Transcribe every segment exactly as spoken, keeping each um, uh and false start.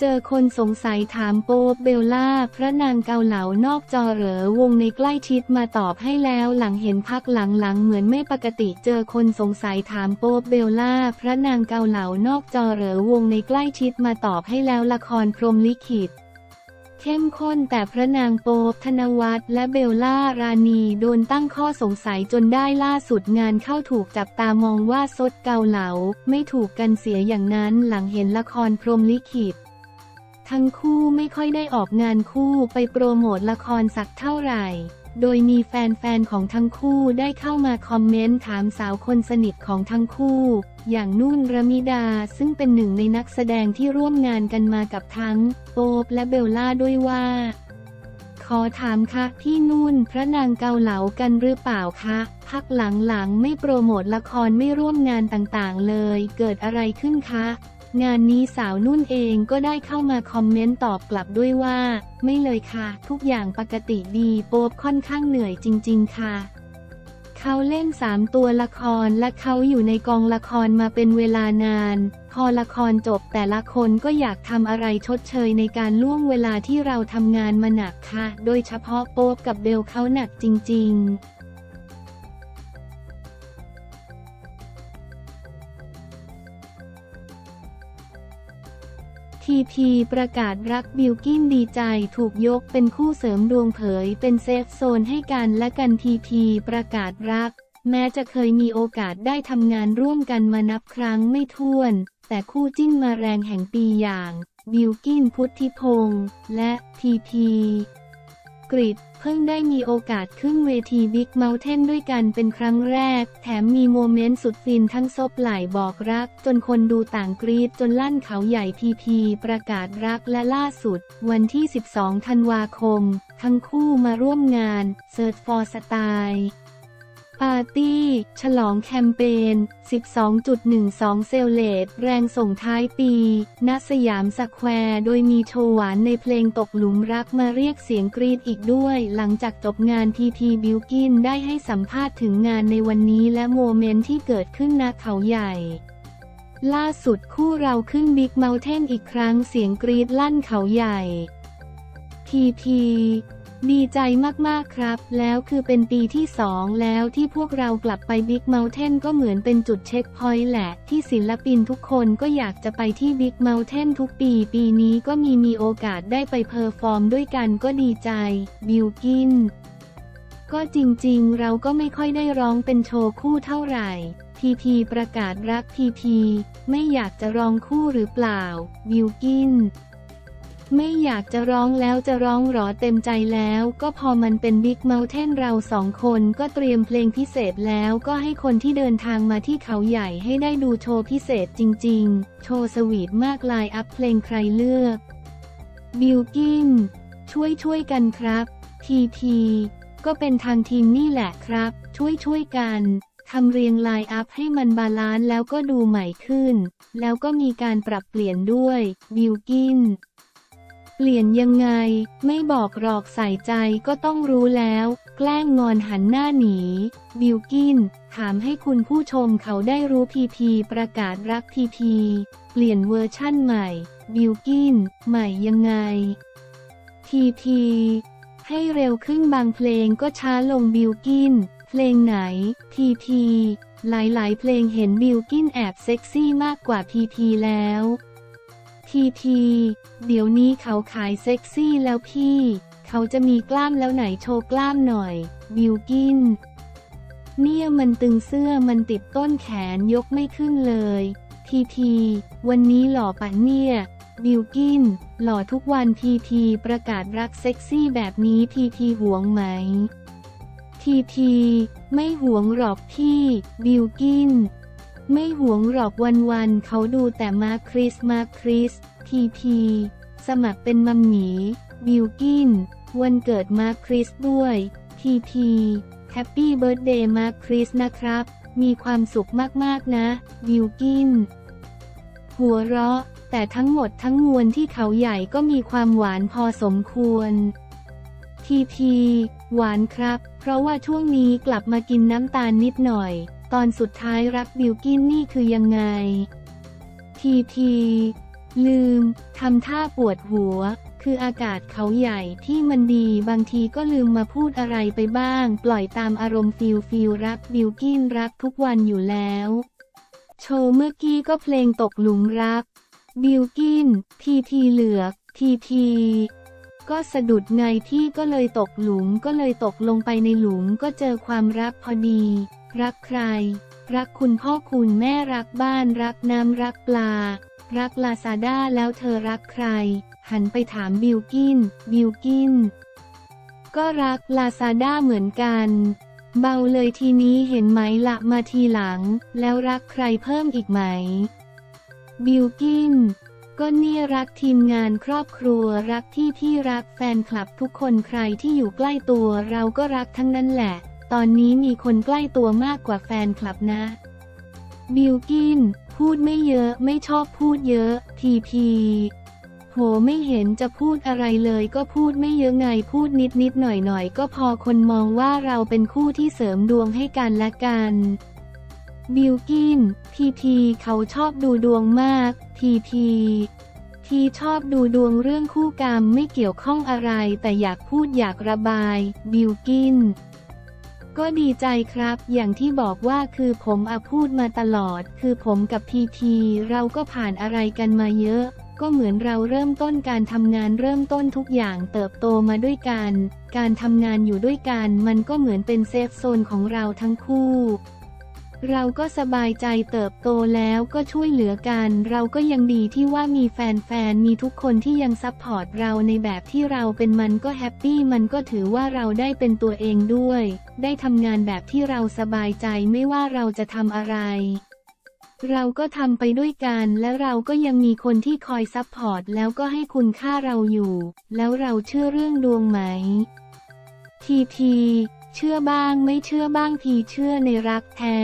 เจอคนสงสัยถามโป๊ปเบลล่าพระนางเกาเหลานอกจอเหรอวงในใกล้ชิดมาตอบให้แล้วหลังเห็นพักหลังๆเหมือนไม่ปกติเจอคนสงสัยถามโป๊ปเบลล่าพระนางเกาเหลานอกจอเหรอวงในใกล้ชิดมาตอบให้แล้วละครพรหมลิขิตเข้มข้นแต่พระนางโป๊ปธนวัฒน์และเบลล่าราณีโดนตั้งข้อสงสัยจนได้ล่าสุดงานเข้าถูกจับตามองว่าซดเกาเหลาไม่ถูกกันเสียอย่างนั้นหลังเห็นละครพรหมลิขิตทั้งคู่ไม่ค่อยได้ออกงานคู่ไปโปรโมทละครสักเท่าไหร่โดยมีแฟนๆของทั้งคู่ได้เข้ามาคอมเมนต์ถามสาวคนสนิทของทั้งคู่อย่างนุ่น ระมิดาซึ่งเป็นหนึ่งในนักแสดงที่ร่วมงานกันมากับทั้งโป๊ปและเบลล่าด้วยว่าขอถามค่ะพี่นุ่นพระนางเกาเหลากันหรือเปล่าคะพักหลังๆไม่โปรโมทละครไม่ร่วมงานต่างๆเลยเกิดอะไรขึ้นคะงานนี้สาวนุ่นเองก็ได้เข้ามาคอมเมนต์ตอบกลับด้วยว่าไม่เลยค่ะทุกอย่างปกติดีโป๊ปค่อนข้างเหนื่อยจริงๆค่ะเขาเล่นสามตัวละครและเขาอยู่ในกองละครมาเป็นเวลานานพอละครจบแต่ละคนก็อยากทำอะไรชดเชยในการล่วงเวลาที่เราทำงานมาหนักค่ะโดยเฉพาะโป๊ปกับเบลเขาหนักจริงๆทีพีประกาศรักบิลกิ้นดีใจถูกยกเป็นคู่เสริมดวงเผยเป็นเซฟโซนให้กันและกันทีพีประกาศรักแม้จะเคยมีโอกาสได้ทำงานร่วมกันมานับครั้งไม่ถ้วนแต่คู่จิ้นมาแรงแห่งปีอย่างบิลกิ้นพุทธิพงษ์และทีพีกฤษเพิ่งได้มีโอกาสขึ้นเวทีบิ๊กเมาน์เทนด้วยกันเป็นครั้งแรกแถมมีโมเมนต์สุดฟินทั้งซบไหล่บอกรักจนคนดูต่างกรี๊ดจนลั่นเขาใหญ่ทีพีประกาศรักและล่าสุดวันที่สิบสองธันวาคมทั้งคู่มาร่วมงาน Search for Style ปาร์ตี้ฉลองแคมเปญ สิบสองจุดหนึ่งสอง เซลเลตแรงส่งท้ายปีณสยามสแควร์โดยมีโชว์หวานในเพลงตกหลุมรักมาเรียกเสียงกรี๊ดอีกด้วยหลังจากจบงานทีพีบิลกินได้ให้สัมภาษณ์ถึงงานในวันนี้และโมเมนต์ที่เกิดขึ้นณเขาใหญ่ล่าสุดคู่เราขึ้นบิ๊กเมาน์เทนอีกครั้งเสียงกรี๊ดลั่นเขาใหญ่ทีพีดีใจมากๆครับแล้วคือเป็นปีที่สองแล้วที่พวกเรากลับไปบิ๊กเมาน์เทนก็เหมือนเป็นจุดเช็คพอยต์แหละที่ศิลปินทุกคนก็อยากจะไปที่บิ๊กเมาน์เทนทุกปีปีนี้ก็มีมีโอกาสได้ไปเพอร์ฟอร์มด้วยกันก็ดีใจบิลกินก็จริงๆเราก็ไม่ค่อยได้ร้องเป็นโชว์คู่เท่าไหร่ทีพีประกาศรักทีพีไม่อยากจะร้องคู่หรือเปล่าบิลกินไม่อยากจะร้องแล้วจะร้องหรอเต็มใจแล้วก็พอมันเป็นบิ๊กเมาน์เทนเราสองคนก็เตรียมเพลงพิเศษแล้วก็ให้คนที่เดินทางมาที่เขาใหญ่ให้ได้ดูโชว์พิเศษจริงๆโชว์สวีทมากไลน์อัพเพลงใครเลือกบิลกิ้นช่วยช่วยกันครับทีพีก็เป็นทางทีมนี่แหละครับช่วยช่วยกันทำเรียงไลน์อัพให้มันบาลานซ์แล้วก็ดูใหม่ขึ้นแล้วก็มีการปรับเปลี่ยนด้วยบิลกิ้นเปลี่ยนยังไงไม่บอกหรอกใส่ใจก็ต้องรู้แล้วแกล้งงอนหันหน้าหนีบิลกินถามให้คุณผู้ชมเขาได้รู้พีพีประกาศรักพีพีเปลี่ยนเวอร์ชั่นใหม่บิลกินใหม่ยังไงพีพีให้เร็วขึ้นบางเพลงก็ช้าลงบิลกินเพลงไหนพีพีหลายๆเพลงเห็นบิลกินแอบเซ็กซี่มากกว่าพีพีแล้วทีทีเดี๋ยวนี้เขาขายเซ็กซี่แล้วพี่เขาจะมีกล้ามแล้วไหนโชว์กล้ามหน่อยบิลกินเนี่ยมันตึงเสื้อมันติดต้นแขนยกไม่ขึ้นเลยทีทีวันนี้หล่อปะเนี่ยบิลกินหล่อทุกวันทีทีประกาศรักเซ็กซี่แบบนี้ทีทีหวงไหมทีทีไม่หวงหรอกพี่บิลกินไม่หวงหรอกวันๆเขาดูแต่มาคริสมาคริสพีพีสมัครเป็นมัมหมีบิลกินวันเกิดมาคริสด้วยพีพีแฮปปี้เบิร์ธเดย์มาคริสนะครับมีความสุขมากๆนะบิลกินหัวเราะแต่ทั้งหมดทั้งมวลที่เขาใหญ่ก็มีความหวานพอสมควรพีพีหวานครับ ราะว่าช่วงนี้กลับมากินน้ำตาลนิดหน่อยตอนสุดท้ายรักบิลกินนี่คือยังไงทีทีลืมทำท่าปวดหัวคืออากาศเขาใหญ่ที่มันดีบางทีก็ลืมมาพูดอะไรไปบ้างปล่อยตามอารมณ์ฟิลฟิลรักบิลกินรักทุกวันอยู่แล้วโชว์เมื่อกี้ก็เพลงตกหลุมรักบิลกินทีทีเหลือกทีทีก็สะดุดไงที่ก็เลยตกหลุมก็เลยตกลงไปในหลุมก็เจอความรักพอดีรักใครรักคุณพ่อคุณแม่รักบ้านรักน้ำรักปลารักลาซาด้าแล้วเธอรักใครหันไปถามบิลกินบิลกินก็รักลาซาด้าเหมือนกันเบาเลยทีนี้เห็นไหมละมาทีหลังแล้วรักใครเพิ่มอีกไหมบิลกินก็เนี่ยรักทีมงานครอบครัวรักที่ที่รักแฟนคลับทุกคนใครที่อยู่ใกล้ตัวเราก็รักทั้งนั้นแหละตอนนี้มีคนใกล้ตัวมากกว่าแฟนคลับนะบิลกินพูดไม่เยอะไม่ชอบพูดเยอะทีพีโหไม่เห็นจะพูดอะไรเลยก็พูดไม่เยอะไงพูดนิดนิดหน่อยหน่อยก็พอคนมองว่าเราเป็นคู่ที่เสริมดวงให้กันและกันบิลกินทีทีเขาชอบดูดวงมากทีทีทีชอบดูดวงเรื่องคู่กรรมไม่เกี่ยวข้องอะไรแต่อยากพูดอยากระบายบิลกินก็ดีใจครับอย่างที่บอกว่าคือผมอะพูดมาตลอดคือผมกับทีทีเราก็ผ่านอะไรกันมาเยอะก็เหมือนเราเริ่มต้นการทำงานเริ่มต้นทุกอย่างเติบโตมาด้วยกันการทำงานอยู่ด้วยกันมันก็เหมือนเป็นเซฟโซนของเราทั้งคู่เราก็สบายใจเติบโตแล้วก็ช่วยเหลือกันเราก็ยังดีที่ว่ามีแฟนๆมีทุกคนที่ยังซัพพอร์ตเราในแบบที่เราเป็นมันก็แฮปปี้มันก็ถือว่าเราได้เป็นตัวเองด้วยได้ทำงานแบบที่เราสบายใจไม่ว่าเราจะทำอะไรเราก็ทำไปด้วยกันและเราก็ยังมีคนที่คอยซัพพอร์ตแล้วก็ให้คุณค่าเราอยู่แล้วเราเชื่อเรื่องดวงไหมทีทีเชื่อบ้างไม่เชื่อบ้างทีเชื่อในรักแท้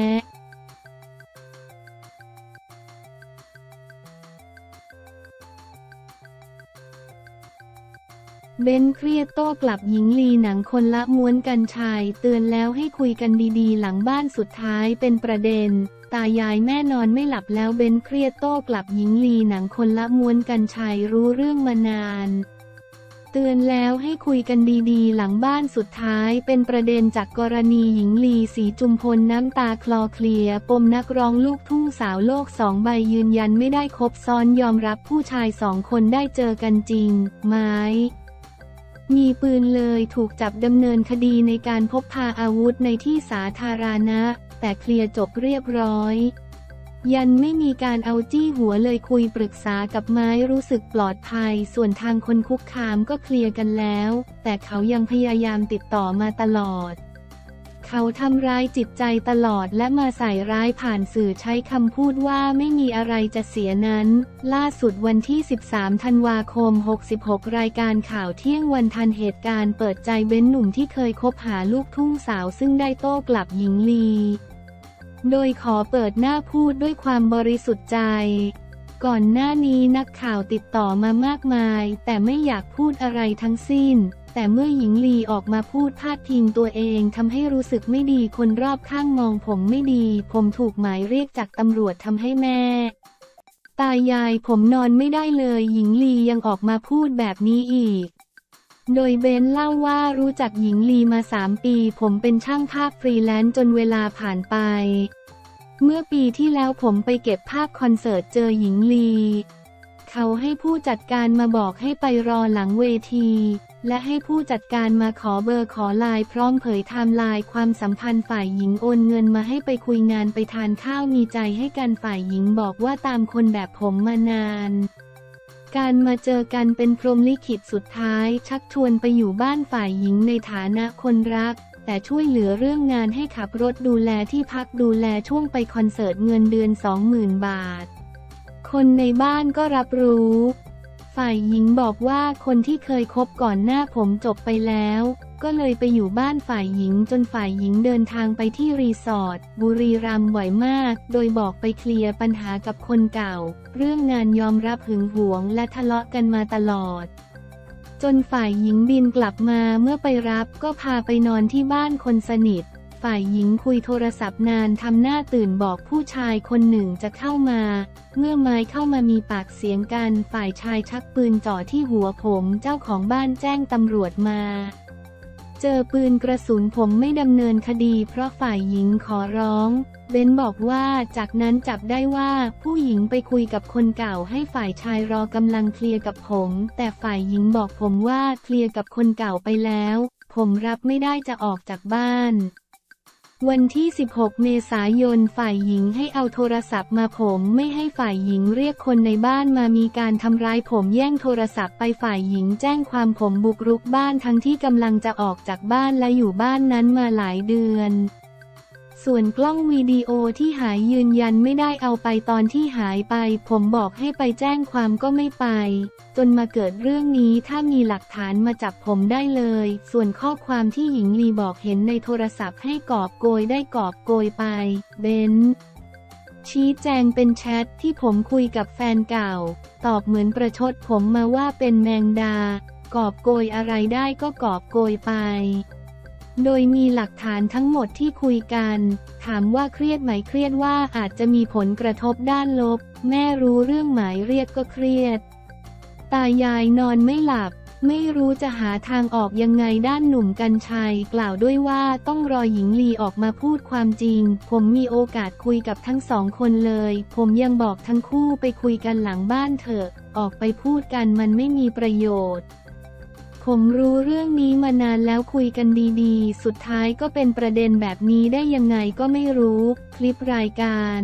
เบนเครียดโต้กลับหญิงลีหนังคนละม้วนกันชายเตือนแล้วให้คุยกันดีๆหลังบ้านสุดท้ายเป็นประเด็นตายายแม่นอนไม่หลับแล้วเบนเครียดโต้กลับหญิงลีหนังคนละม้วนกันชายรู้เรื่องมานานเตือนแล้วให้คุยกันดีๆหลังบ้านสุดท้ายเป็นประเด็นจากกรณีหญิงลีศรีจุมพลน้ำตาคลอเคลียปมนักร้องลูกทุ่งสาวโลกสองใบยืนยันไม่ได้คบซ้อนยอมรับผู้ชายสองคนได้เจอกันจริงไหมมีปืนเลยถูกจับดำเนินคดีในการพกพาอาวุธในที่สาธารณะแต่เคลียร์จบเรียบร้อยยันไม่มีการเอาจี้หัวเลยคุยปรึกษากับไม้รู้สึกปลอดภัยส่วนทางคนคุกคามก็เคลียร์กันแล้วแต่เขายังพยายามติดต่อมาตลอดเขาทำร้ายจิตใจตลอดและมาใส่ร้ายผ่านสื่อใช้คำพูดว่าไม่มีอะไรจะเสียนั้นล่าสุดวันที่สิบสามธันวาคมหกหกรายการข่าวเที่ยงวันทันเหตุการณ์เปิดใจเบ้นหนุ่มที่เคยคบหาลูกทุ่งสาวซึ่งได้โต้กลับหญิงลีโดยขอเปิดหน้าพูดด้วยความบริสุทธิ์ใจก่อนหน้านี้นักข่าวติดต่อมามากมายแต่ไม่อยากพูดอะไรทั้งสิ้นแต่เมื่อหญิงลีออกมาพูดพาดพิงตัวเองทำให้รู้สึกไม่ดีคนรอบข้างมองผมไม่ดีผมถูกหมายเรียกจากตำรวจทำให้แม่ตายายผมนอนไม่ได้เลยหญิงลียังออกมาพูดแบบนี้อีกโดยเบนเล่าว่ารู้จักหญิงลีมาสามปีผมเป็นช่างภาพฟรีแลนซ์จนเวลาผ่านไปเมื่อปีที่แล้วผมไปเก็บภาพคอนเสิร์ตเจอหญิงลีเขาให้ผู้จัดการมาบอกให้ไปรอหลังเวทีและให้ผู้จัดการมาขอเบอร์ขอไลน์พร้อมเผยไทม์ไลน์ความสัมพันธ์ฝ่ายหญิงโอนเงินมาให้ไปคุยงานไปทานข้าวมีใจให้กันฝ่ายหญิงบอกว่าตามคนแบบผมมานานการมาเจอกันเป็นพรหมลิขิตสุดท้ายชักชวนไปอยู่บ้านฝ่ายหญิงในฐานะคนรักแต่ช่วยเหลือเรื่องงานให้ขับรถดูแลที่พักดูแลช่วงไปคอนเสิร์ตเงินเดือน สองหมื่น บาทคนในบ้านก็รับรู้ฝ่ายหญิงบอกว่าคนที่เคยคบก่อนหน้าผมจบไปแล้วก็เลยไปอยู่บ้านฝ่ายหญิงจนฝ่ายหญิงเดินทางไปที่รีสอร์ทบุรีรัมย์บ่อยมากโดยบอกไปเคลียร์ปัญหากับคนเก่าเรื่องงานยอมรับหึงหวงและทะเลาะกันมาตลอด จนฝ่ายหญิงบินกลับมาเมื่อไปรับก็พาไปนอนที่บ้านคนสนิทฝ่ายหญิงคุยโทรศัพท์นานทำหน้าตื่นบอกผู้ชายคนหนึ่งจะเข้ามาเมื่อไม้เข้ามามีปากเสียงกันฝ่ายชายชักปืนจ่อที่หัวผมเจ้าของบ้านแจ้งตำรวจมาเจอปืนกระสุนผมไม่ดำเนินคดีเพราะฝ่ายหญิงขอร้องเบนบอกว่าจากนั้นจับได้ว่าผู้หญิงไปคุยกับคนเก่าให้ฝ่ายชายรอกำลังเคลียร์กับผมแต่ฝ่ายหญิงบอกผมว่าเคลียร์กับคนเก่าไปแล้วผมรับไม่ได้จะออกจากบ้านวันที่สิบหกเมษายนฝ่ายหญิงให้เอาโทรศัพท์มาผมไม่ให้ฝ่ายหญิงเรียกคนในบ้านมามีการทำร้ายผมแย่งโทรศัพท์ไปฝ่ายหญิงแจ้งความผมบุกรุกบ้านทั้งที่กำลังจะออกจากบ้านและอยู่บ้านนั้นมาหลายเดือนส่วนกล้องวิดีโอที่หายยืนยันไม่ได้เอาไปตอนที่หายไปผมบอกให้ไปแจ้งความก็ไม่ไปจนมาเกิดเรื่องนี้ถ้ามีหลักฐานมาจับผมได้เลยส่วนข้อความที่หญิงลีบอกเห็นในโทรศัพท์ให้กอบโกยได้กอบโกยไปเบนชี้แจงเป็นแชทที่ผมคุยกับแฟนเก่าตอบเหมือนประชดผมมาว่าเป็นแมงดากอบโกยอะไรได้ก็กอบโกยไปโดยมีหลักฐานทั้งหมดที่คุยกันถามว่าเครียดไหมเครียดว่าอาจจะมีผลกระทบด้านลบแม่รู้เรื่องหมายเรียกก็เครียดตายายนอนไม่หลับไม่รู้จะหาทางออกยังไงด้านหนุ่มกัญชัยกล่าวด้วยว่าต้องรอหญิงลีออกมาพูดความจริงผมมีโอกาสคุยกับทั้งสองคนเลยผมยังบอกทั้งคู่ไปคุยกันหลังบ้านเถอะออกไปพูดกันมันไม่มีประโยชน์ผมรู้เรื่องนี้มานานแล้วคุยกันดีๆสุดท้ายก็เป็นประเด็นแบบนี้ได้ยังไงก็ไม่รู้คลิปรายการ